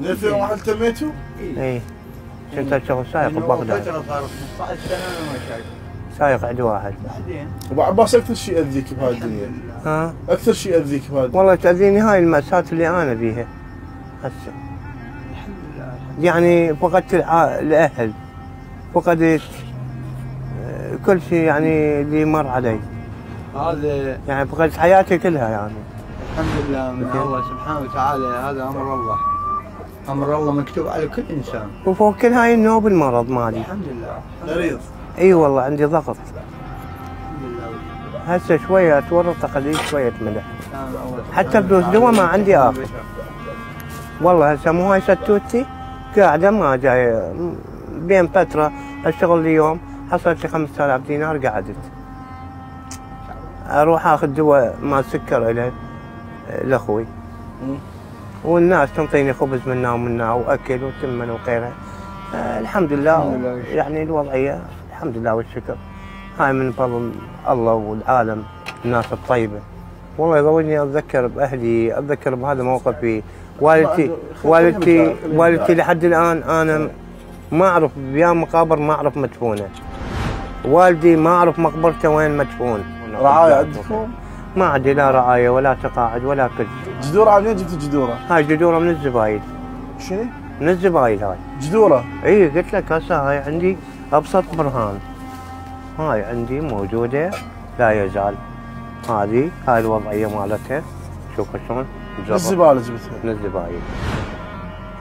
2001 التميتوا؟ اي شفت شغل سايق ببغداد فتره صار 15 سنه انا ما شايفه سايق عند واحد. بعدين ابو عباس اكثر شيء ياذيك بهاي الدنيا؟ ها؟ اكثر شيء ياذيك بهاي الدنيا؟ والله تاذيني هاي المأساة اللي انا بيها هسه. الحمد لله يعني فقدت الاهل، فقدت كل شيء يعني اللي مر علي. هذا يعني فقدت حياتي كلها يعني. الحمد لله من الله سبحانه وتعالى، هذا امر الله. امر الله مكتوب على كل انسان. وفوق كل هاي النوب المرض مالي. الحمد لله. مريض. اي والله عندي ضغط. الحمد لله. هسه شويه اتورط اقليل شويه ملح. حتى بدون دواء ما عندي اخر. والله هسه مو هاي ستوتي قاعده ما جاي بين فتره اشتغل اليوم حصلت لي 5000 دينار قعدت. اروح اخذ دواء مال سكر الي لاخوي. والناس تنطيني خبز منا ومنا واكل وتمن وغيره. الحمد لله يعني الوضعيه الحمد لله والشكر. هاي من فضل الله والعالم الناس الطيبه. والله يضلني اتذكر باهلي، اتذكر بهذا موقفي. والدتي والدتي والدتي لحد الان انا ما اعرف يا مقابر، ما اعرف مدفونه. والدي ما اعرف مقبرته وين مدفون. رعايه عندكم؟ ما عندي لا رعايه ولا تقاعد ولا كل شيء. جذوره منين جبت الجذوره؟ هاي جذوره من الزبايل. شنو؟ من الزبايل هاي. جذوره؟ اي قلت لك هسه هاي عندي ابسط برهان. هاي عندي موجوده لا يزال. هذه هاي الوضعيه مالتها. شوف شلون؟ من الزباله جبتها. من الزبايل.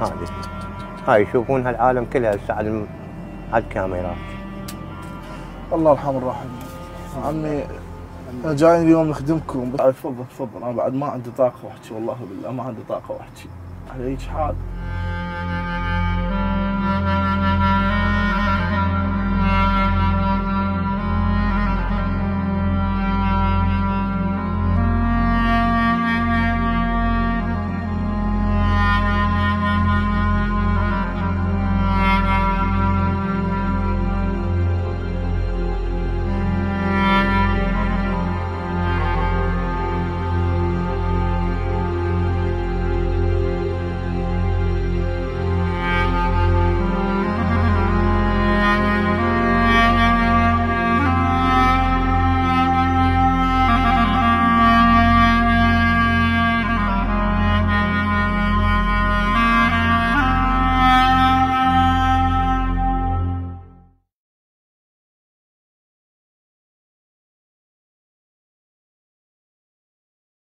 هذه. هاي يشوفونها العالم كلها هسه على الكاميرات. الله يرحمه الراحمين. عمي انا جاي اليوم نخدمكم. تفضل تفضل. انا بعد ما عندي طاقه واحكي، والله بالله ما عندي طاقه واحكي. على هيك حال.